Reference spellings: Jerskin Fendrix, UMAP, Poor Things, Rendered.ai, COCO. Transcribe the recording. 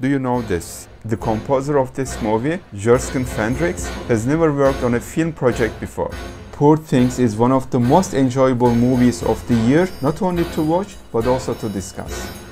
Do you know this? The composer of this movie, Jerskin Fendrix, has never worked on a film project before. Poor Things is one of the most enjoyable movies of the year, not only to watch, but also to discuss.